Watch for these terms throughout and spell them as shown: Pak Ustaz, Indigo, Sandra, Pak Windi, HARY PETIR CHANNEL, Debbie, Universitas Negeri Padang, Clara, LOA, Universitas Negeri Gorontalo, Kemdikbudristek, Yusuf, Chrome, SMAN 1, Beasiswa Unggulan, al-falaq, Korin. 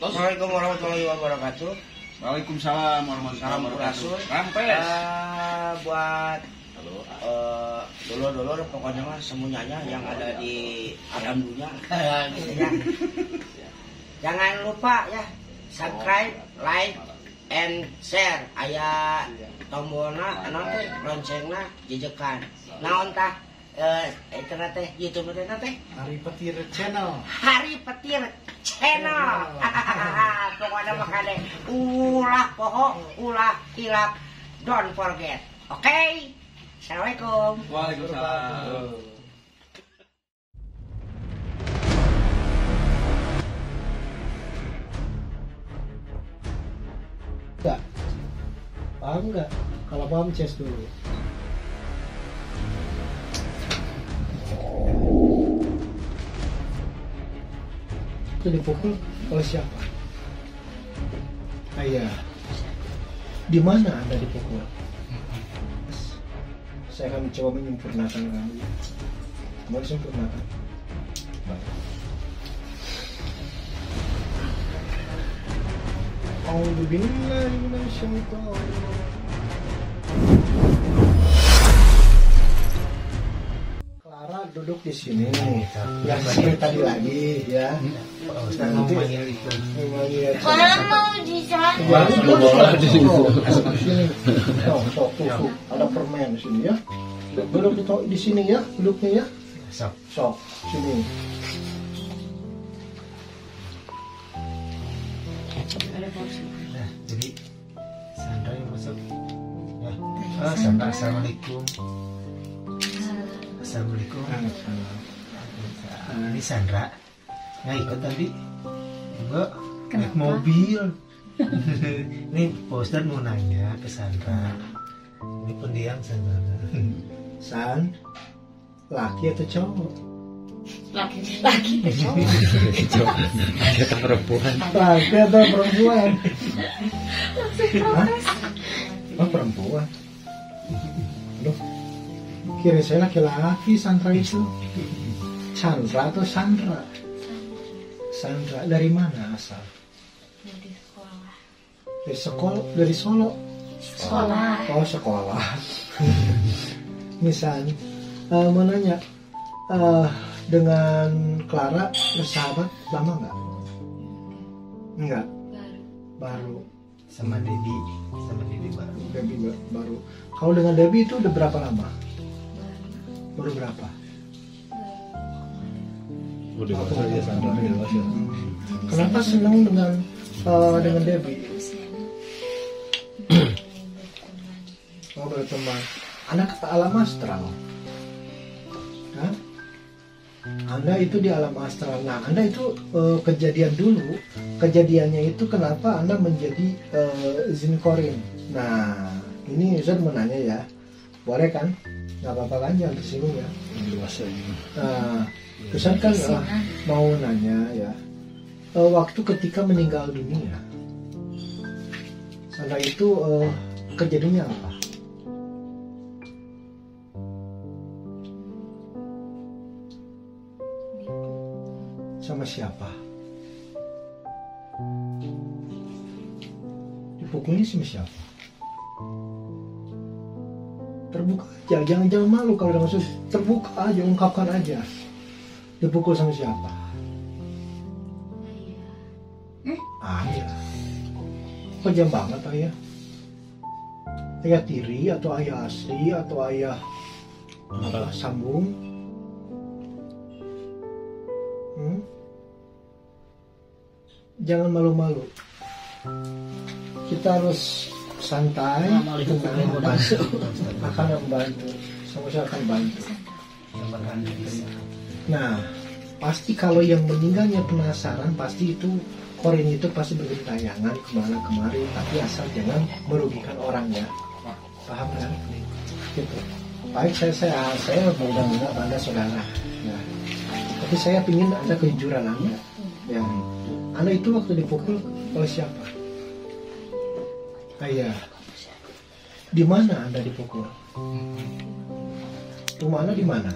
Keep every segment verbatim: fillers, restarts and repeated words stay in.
Assalamualaikum warahmatullahi wabarakatuh. Waalaikumsalam warahmatullahi wabarakatuh. Rampes. Uh, buat uh, dulur-dulur pokoknya mah semuanya yang ada di alam dunia. Jangan lupa ya subscribe, like, and share. Aya tombolna anu teh loncengna jejekan. Naon tah? Eh, itu teh YouTube teh teh Hari Petir Channel. Hari Petir Channel. Pokoknya makane ulah poho, ulah hilap. Don't forget. Oke. Okay? Assalamualaikum. Waalaikumsalam. Enggak. Paham enggak? Kalau paham chest dulu. Itu dipukul oleh siapa? Ayah, di mana Anda dipukul? Saya akan mencoba menyempurnakan kamu. Mau sempurnakan? Baik. A'udzubillahi minasyaitonir rajim. Clara duduk di sini. Ya, seperti tadi lagi ya. Nanti Clara mau di sana. Boleh di sini. Ada permen di sini ya. Duduk di sini ya, duduknya ya. Sok. Sok sini. Nah, jadi Sandra yang masuk. Ya. Ah, Sandra, assalamualaikum. Assalamualaikum. Ini Sandra. Nggak ikut tadi? Enggak. Naik mobil. Ini Pak Ustaz mau nanya ke Sandra. Ini pendiam Sandra. San, laki atau cowok? Laki-laki cowok, laki atau perempuan? Laki atau perempuan? Hah? Perempuan? Aduh, kira saya laki-laki Sandra itu. Sandra atau Sandra? Sandra dari mana asal? Dari sekolah. Dari sekolah, dari Solo? Sekolah. Oh sekolah. Misal, uh, mau nanya uh, dengan Clara bersahabat lama nggak? Enggak. Baru. Baru. Sama Debbie. Sama Debbie baru. Debbie baru. Kalau dengan Debbie itu udah berapa lama? Baru. Baru berapa? Udah oh, dewasa ya Sandra. Hmm. Kenapa senang dengan uh, dengan Debbie? Oh berteman. Anak ke alam astral. Hah? Anda itu di alam astral. Nah, Anda itu uh, kejadian dulu. Kejadiannya itu kenapa Anda menjadi uh, izin Korin. Nah, ini Yusuf menanya ya. Boleh kan? Gak apa-apa kan, jangan tersinggung ya. Nah, Yusuf kan uh, mau nanya ya. Uh, waktu ketika meninggal dunia, Anda itu uh, kejadiannya apa? Sama siapa? Dipukulnya sama siapa? Terbuka aja, jangan-jangan malu kalau udah masuk. Terbuka aja, ungkapkan aja. Dipukul sama siapa? Hmm? Ayah. Kok jam banget ayah? Ayah tiri atau ayah asli atau ayah apa, sambung? Jangan malu-malu. Kita harus santai. Akan membantu. Semuanya akan bantu. Nah, pasti kalau yang meninggalnya penasaran, pasti itu Korin itu pasti bergentayangan kemana kemari. Tapi asal jangan merugikan orangnya. Paham kan? Gitu. Baik, saya saya saya mudah-mudahan Anda saudara. Nah, tapi saya ingin Anda kejujuran Anda. Ya. Anda itu waktu dipukul oleh siapa? Ayah. Di mana Anda dipukul? Rumah Anda di mana?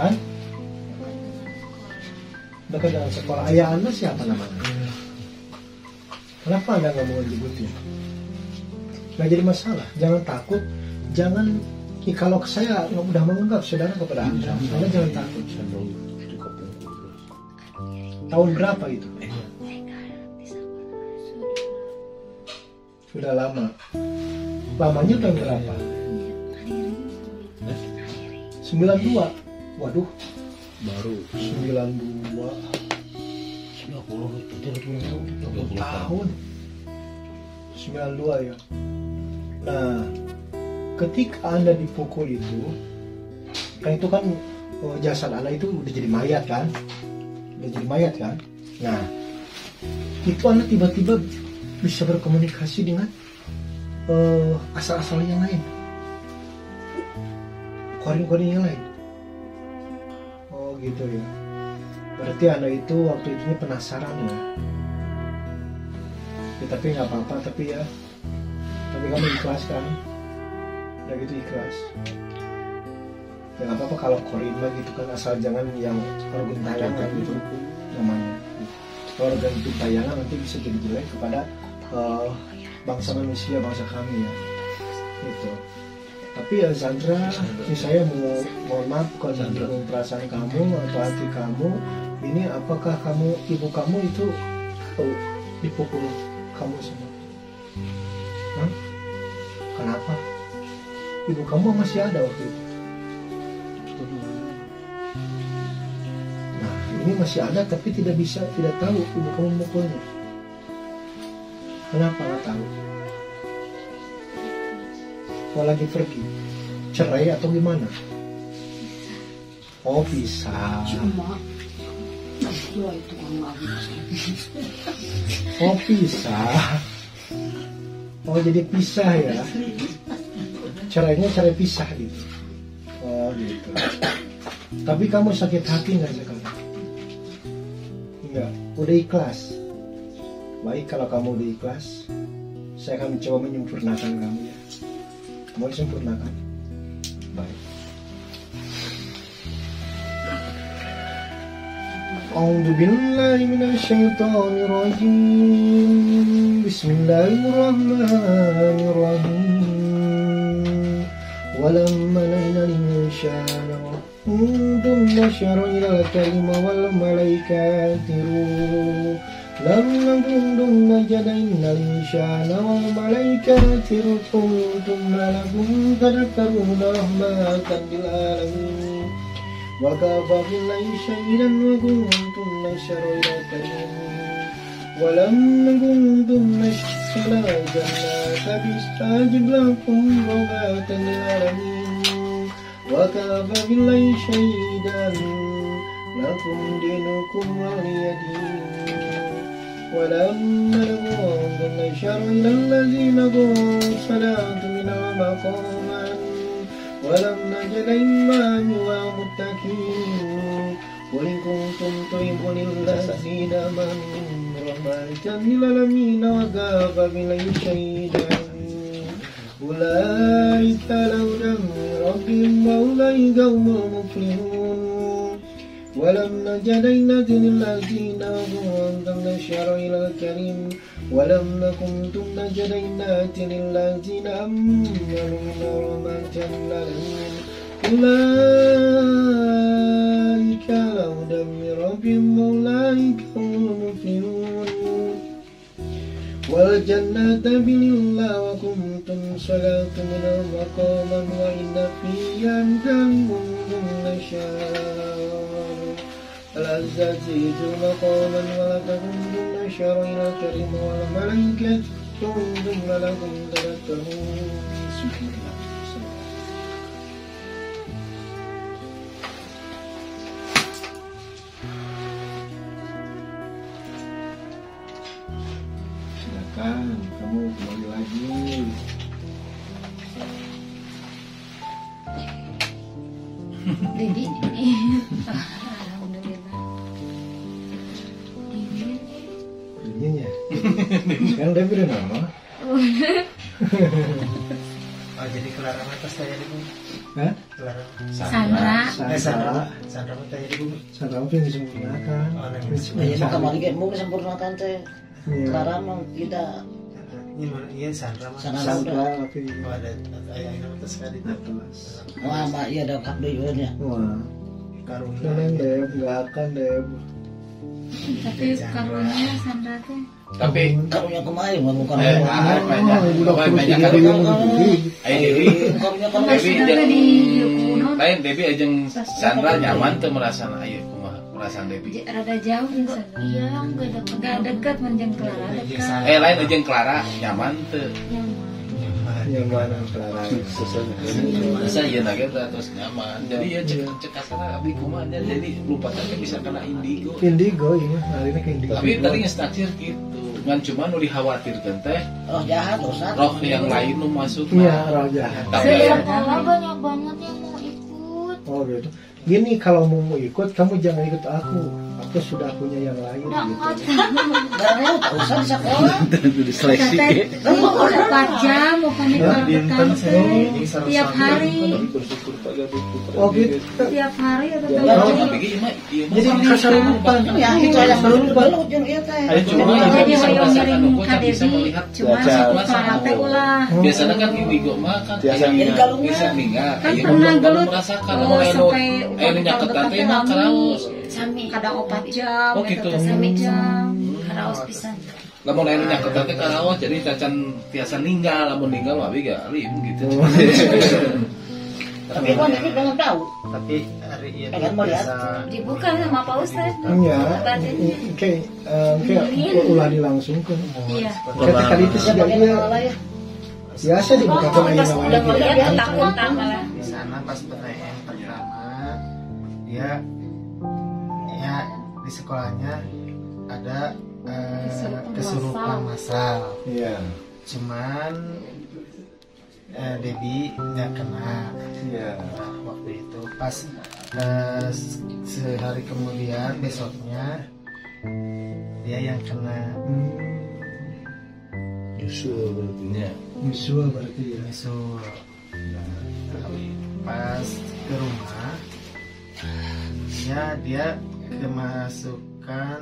Kan? dekat dengan sekolah. Ayah Anda siapa namanya? Kenapa Anda nggak mau nyebutin? Nggak jadi masalah. Jangan takut. Jangan, kalau saya udah menganggap saudara kepada Anda, Anda jangan takut. Tahun berapa itu? Sudah lama. Lamanya tahun berapa? sembilan puluh dua. Waduh, baru sembilan puluh dua, sembilan puluh tahun, sembilan puluh dua ya. Nah, ketika Anda dipukul itu, kan itu kan oh, jasad Anda itu udah jadi mayat kan, udah jadi mayat kan. Nah, itu Anda tiba-tiba bisa berkomunikasi dengan uh, asal-asal yang lain, korin-korin yang lain. Gitu ya, berarti Anda itu waktu itu penasaran ya, ya tapi nggak apa-apa, tapi ya tapi kamu ikhlas kan, udah gitu ikhlas ya, nggak apa-apa kalau korin gitu kan, asal jangan yang organ tayangan gitu namanya, organ itu tayangan nanti bisa jadi jelek kepada uh, bangsa manusia, bangsa kami ya gitu. Tapi ya Sandra, ini saya mau mohon maaf bukan menyinggung perasaan kamu atau hati kamu. Ini apakah kamu, ibu kamu itu oh, dipukul kamu sama? Hah? Kenapa? Ibu kamu masih ada waktu itu? Nah, ini masih ada tapi tidak bisa, tidak tahu ibu kamu memukulnya. Kenapa nggak tahu? Kalau lagi pergi, cerai atau gimana? Oh bisa. Cuma, itu oh pisah. Oh jadi pisah ya? Cerainya cerai pisah gitu. Oh gitu. Tapi kamu sakit hati nggak sekarang? Enggak. Udah ikhlas. Baik, kalau kamu udah ikhlas, saya akan mencoba menyempurnakan kamu ya. Mau disempurnakan? Baik. A'udzubillahi minasyaitonirrajim. Bismillahirrahmanirrahim. Walamma nahina linsana wa'udun masyara ilal kalima wal malaikatiru لم تكن مجدنا للشان والملائكة ثم لكم تذكرون رحمة العالمين وكفى بالله شهيدا وكنتم شهيدا ولما كنتم فلا جنات فاستجب لكم رحمة العالمين وكفى بالله شهيدا لكم دينكم ولي دين ولما نقوم نشر إلى الذين قوم صلاة منهم مقاما ولم نجد إماما متكئين قل إن كنتم تحبون الله فاتبعوني رحمة للعالمين وكفى بالله شهيدا أولئك لهم ربهم وأولئك هم المفلحون ولم نجد لنهدي الذين هداهم نشر إلى الكريم ولم نكن نجد لنهدي الذين آمنوا رحمة العالمين أولئك على هدى من ربهم وأولئك هم المفلحون والجنة بالله وكنتم صلاة من مقاما وإن فيها منكم نشاء العزتي ثم قوما ولكم دون شر إلى الكريم والملائكة ثم لكم تذكرون silakan kamu kembali lagi. Jadi sekarang Debbie udah nama. Oh jadi Clara atas saya dulu. Hah? Sandra. Sandra. Sandra. Sandra mau tanya dulu. Sandra mau yang disempurnakan. Iya, maka malingnya mau disempurnakan teh. Clara mau tidak. Ini mana? Iya, Sandra. Sandra udah. Oh, ada ayah yang atas kali itu. Wah, mak, iya ada kap doyonnya. Wah. Karunia. Deb, nggak akan Deb. Tapi karunia Sandra teh. Tapi karunya kemarin mau karunya. Bukan banyak karunya. Ayo, karunya karunya. Lain Debbie aja Sandra nyaman tuh merasa ayo kumaha merasa Debbie. Rada jauh enggak? Iya, enggak dekat. Enggak dekat menjeng Clara. Eh lain aja Clara nyaman tuh. Nyaman Clara. Susah ya naga terus nyaman. Jadi ya cekas karena abdi kumaha jadi lupa tadi bisa kena indigo. Indigo ya, hari ini ke indigo. Tapi tadi ngestaksir gitu. Bukan cuma nu dikhawatirkan teh roh jahat, roh yang lain nu masuk. Iya, roh jahat. Setiap orang banyak banget yang mau ikut. Oh gitu. Gini, kalau mau mau ikut, kamu jangan ikut aku. Aku sudah punya yang lain. Karena tak usah sekolah. Diseleksi. Kamu udah empat jam, bukannya kalau bertanggung tiap hari. Oh gitu. Tiap hari atau berapa? Jadi kasar lupa. Ya itu yang berlupa. Cuma bisa melihat situasi ulah. Biasanya kan indigo makan. Bisa minggat. Kan pernah gelut sampai akhirnya ketat emang keraus. Sami kadang opat jam, oh, gitu. Sami jam, karaos pisan. Lamun lainnya ketatnya karaos, jadi cacan biasa ninggal, lamun ninggal mah bega, alim gitu. Tapi kan ini belum tahu. Tapi hari ini bisa dibuka sama Pak Ustaz. Iya. Oke, oke, ulangi langsung kan. Iya. Ketika itu sebagainya. Biasa dibuka sama yang lain. Takut-takutan malah. Di sana pas P T M pertama, dia ya di sekolahnya ada eh, kesurupan masal. Yeah. Cuman eh, Debbie nggak kena. Yeah. Nah, waktu itu pas eh, sehari kemudian besoknya dia yang kena. Yusuf berarti ya. Yusuf berarti ya. Yusuf. Pas ke rumah ya dia kemasukan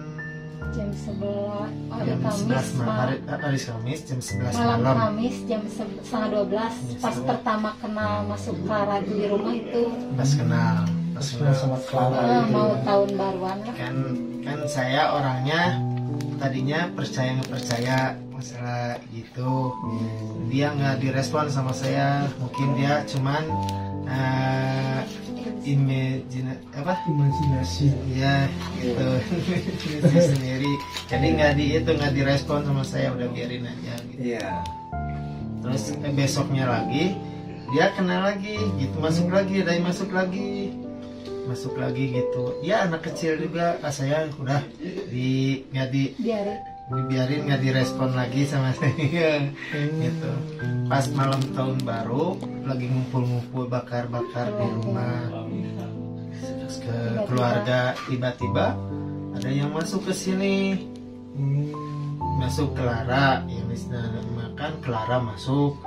jam sebelas jam sebelas malam hari Kamis jam sebelas malam Kamis jam setengah dua belas pas pertama kenal masuk Clara di rumah itu pas kenal pas kenal sama Clara mau tahun baruan kan kan saya orangnya tadinya percaya nggak percaya masalah gitu dia nggak direspon sama saya mungkin dia cuman imajina apa imajinasi ya gitu sendiri jadi nggak di itu nggak direspon sama saya udah biarin aja gitu ya terus besoknya lagi dia kena lagi gitu masuk lagi dari masuk lagi masuk lagi gitu ya anak kecil juga ah saya udah di nggak di dibiarin nggak direspon lagi sama saya gitu pas malam tahun baru lagi ngumpul-ngumpul bakar-bakar di rumah ke keluarga tiba-tiba ada yang masuk ke sini masuk Clara ya misalnya makan Clara masuk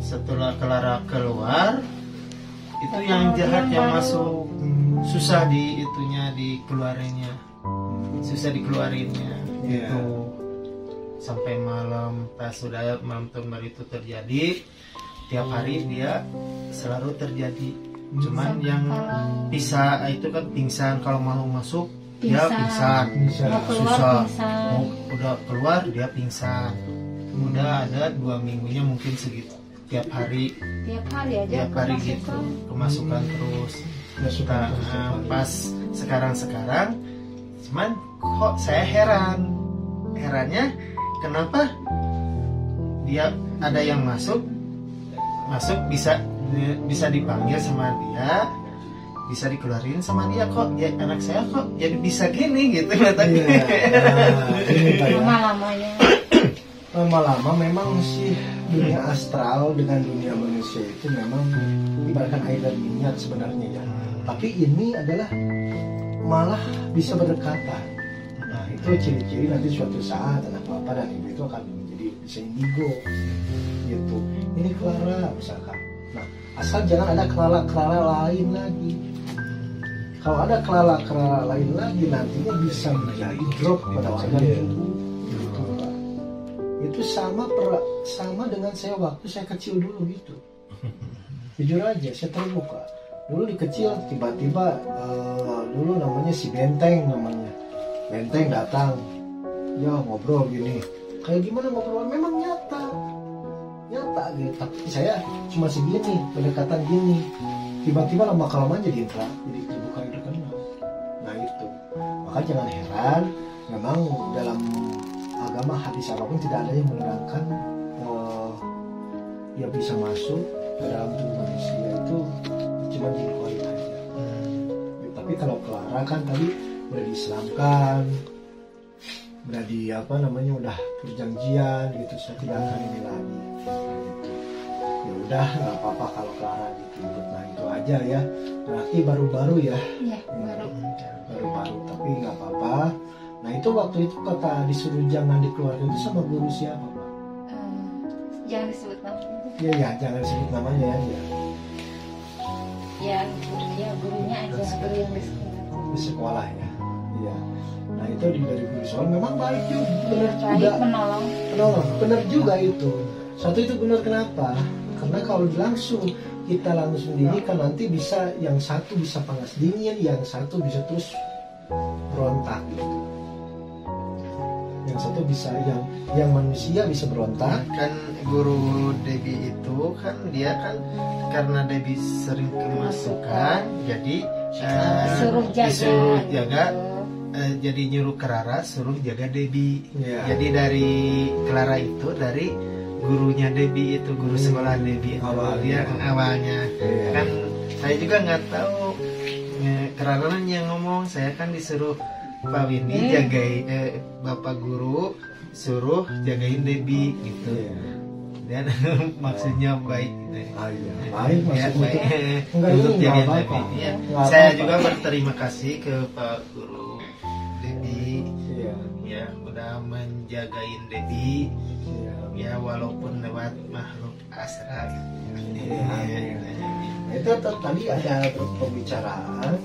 setelah Clara keluar itu yang jahat yang masuk susah di itunya dikeluarinnya susah dikeluarinnya gitu sampai malam pas sudah malam tahun baru itu terjadi tiap hari dia selalu terjadi cuman yang bisa itu kan pingsan kalau mau masuk dia pingsan susah mau udah keluar dia pingsan udah ada dua minggunya mungkin segitu tiap hari tiap hari aja tiap hari gitu kemasukan terus nah, pas sekarang sekarang cuman kok saya heran herannya kenapa dia ada yang masuk masuk bisa bisa dipanggil sama dia bisa dikeluarin sama dia kok ya anak saya kok jadi bisa gini gitu katanya lama-lamanya lama-lama memang sih dunia astral dengan dunia manusia itu memang ibaratkan air dan minyak sebenarnya ya tapi ini adalah malah bisa berdekatan. Nah itu ciri-ciri nanti suatu saat anak bapak dan ibu itu akan menjadi bisa indigo gitu. Ini Clara misalkan. Nah Asal jangan ada kelala-kelala lain lagi. Kalau ada kelala-kelala lain lagi, nantinya bisa menjadi drop pada organ tubuh. Gitu. Itu sama per, sama dengan saya waktu saya kecil dulu gitu. Jujur aja, saya terbuka. Dulu di kecil, tiba-tiba uh, dulu namanya si Benteng namanya. Benteng datang, ya ngobrol gini. Kayak gimana ngobrol? Memang nyata. Nyata gitu. Tapi saya cuma segini, pendekatan gini. Tiba-tiba lama-kelamaan jadi intrak, jadi terbuka itu kan. Nah itu, maka jangan heran, memang dalam agama hadis apapun tidak ada yang menerangkan uh, yang bisa masuk ke dalam tubuh manusia itu cuma di luar aja. Hmm. Tapi kalau Clara kan tadi udah diislamkan, udah di apa namanya udah perjanjian gitu, saya tidak akan ini lagi. Ya udah nggak apa-apa kalau Clara gitu. Nah itu aja ya. Berarti baru-baru ya. Ya baru. Baru-baru tapi nggak apa-apa. Nah itu waktu itu kata disuruh jangan dikeluarkan itu sama guru siapa Pak? Um, jangan disebut namanya. Iya ya, jangan disebut namanya ya. Ya, ya gurunya gurunya aja guru yang di sekolah. Di sekolah ya. Iya. Nah itu dari guru soal memang baik juga. Bener juga. Menolong. Menolong. Bener juga itu. Satu itu bener kenapa? Karena kalau langsung kita langsung didirikan nanti bisa yang satu bisa panas dingin, yang satu bisa terus berontak gitu. Yang satu bisa yang yang manusia bisa berontak. Kan guru Debbie itu kan dia kan karena Debbie sering kemasukan jadi uh, suruh jaga, disuruh jaga uh, jadi nyuruh Clara suruh jaga Debbie. Yeah. Jadi dari Clara itu dari gurunya Debbie itu guru sekolah Debbie awalnya awalnya yeah. Kan saya juga nggak tahu Clara yang ngomong saya kan disuruh Pak Windi jagain eh, bapak guru suruh jagain Debbie gitu ya. Dan maksudnya baik gitu. Ah, iya. Baik maksudnya ya, baik. Enggak, untuk jagain Debbie ya. Saya apa juga berterima kasih ke Pak Guru Debbie ya, ya udah menjagain Debbie ya, ya walaupun lewat makhluk astral ya, ya, ya, ya, ya. Itu tadi ada pembicaraan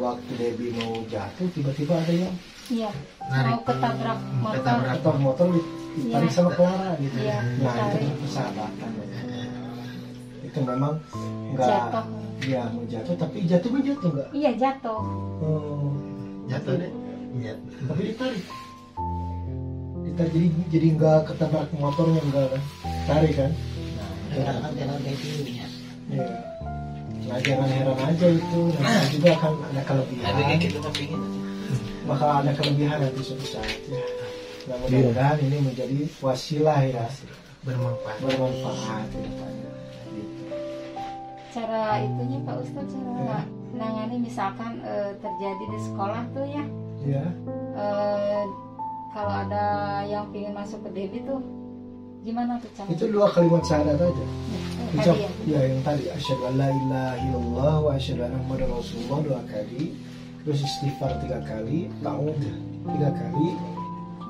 waktu Debbie mau jatuh tiba-tiba ada yang iya mau ketabrak motor ketabrak motor ditarik ya sama Clara gitu ya, nah ditarik. Itu persahabatan ya. Itu memang enggak ya mau jatuh tapi jatuh kan jatuh enggak iya jatuh hmm, jatuh deh ya. Tapi ditarik ditarik jadi jadi enggak ketabrak motornya enggak kan tarik kan nah, nah, jalan Debbie ya. Ya. Nah, jangan heran aja itu, nanti juga akan ada kelebihan. Bakal ada kelebihan nanti suatu saat ya. Nah, mudah-mudahan ini menjadi wasilah ya, bermanfaat. Bermanfaat ya. Cara itunya Pak Ustaz, cara ya nangani misalkan e, terjadi di sekolah tuh ya. Ya. E, kalau ada yang ingin masuk ke Debbie tuh, gimana tuh cara? Itu dua kalimat syahadat aja. Ya. Ucap ya yang tadi asyhadu an la ilaha illallah wa asyhadu anna muhammadar rasulullah dua kali, terus istighfar tiga kali, ta'awudz tiga kali,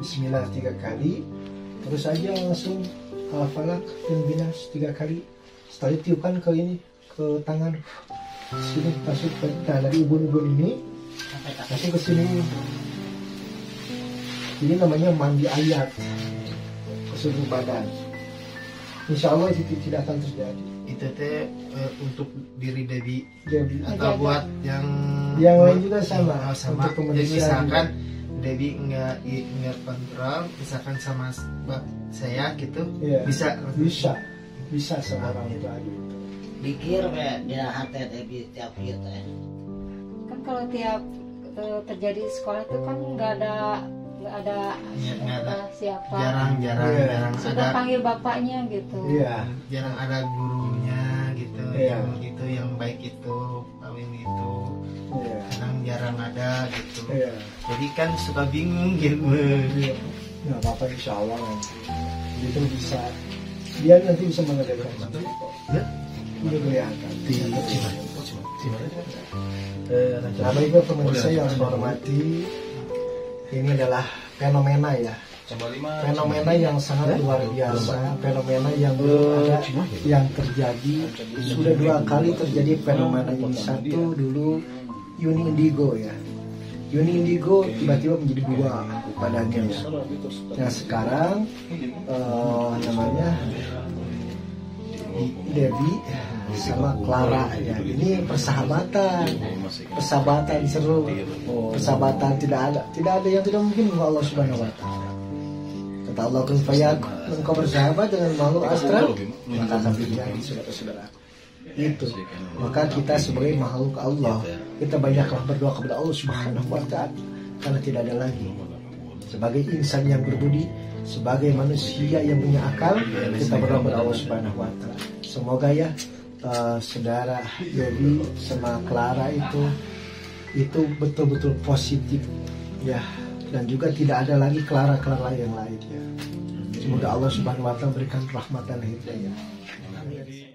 bismillah tiga kali, terus aja langsung al-falaq dan binas tiga kali. Setelah tiupkan ke ini ke tangan sini masuk ke tangan dari ubun-ubun ini langsung ke sini. Ini namanya mandi ayat ke seluruh badan. Insya Allah itu tidak akan terjadi. Itu teh uh, untuk diri Debbie atau buat yang yang lain juga sama. Uh, sama. Jadi misalkan juga Debbie nggak nggak kontrol, misalkan sama saya gitu, yeah, bisa bisa bisa sama orang itu aja. Pikir ya di hati Debbie tiap hari teh. Kan kalau tiap uh, terjadi sekolah itu kan nggak ada. Nggak ada, ya, nggak ada siapa jarang-jarang ya, jarang sudah ada, panggil bapaknya gitu ya, jarang ada gurunya gitu ya, yang itu yang baik itu kawin itu ya, jarang jarang ada gitu ya. Jadi kan suka bingung gitu ya. Nggak apa-apa insya Allah itu bisa dia nanti bisa mengadakan betul ya ini kelihatan nah bagi pemirsa yang hormati. Ini adalah fenomena ya, fenomena yang sangat luar biasa, fenomena yang belum ada, yang terjadi sudah dua kali terjadi fenomena ini. Satu dulu Uni Indigo ya, Uni Indigo tiba-tiba menjadi dua pada akhirnya. Nah sekarang uh, namanya Debbie sama Clara ya, ini persahabatan, persahabatan seru, persahabatan tidak ada, tidak ada yang tidak mungkin dengan Allah Subhanahu Wa Taala. Kata Allah supaya engkau bersahabat dengan makhluk astral, maka akan terjadi saudara-saudara. Itu, maka kita sebagai makhluk Allah, kita banyaklah berdoa kepada Allah Subhanahu Wa Taala karena tidak ada lagi. Sebagai insan yang berbudi, sebagai manusia yang punya akal, kita berdoa kepada Allah Subhanahu Wa Taala. Semoga ya. Uh, saudara Debbie sama Clara itu itu betul-betul positif ya, dan juga tidak ada lagi Clara-Clara yang lain ya. Semoga Allah Subhanahu Wa Taala berikan rahmat dan hidayah.